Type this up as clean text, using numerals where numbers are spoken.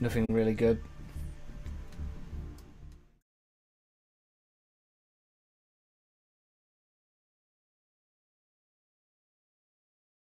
Nothing really good.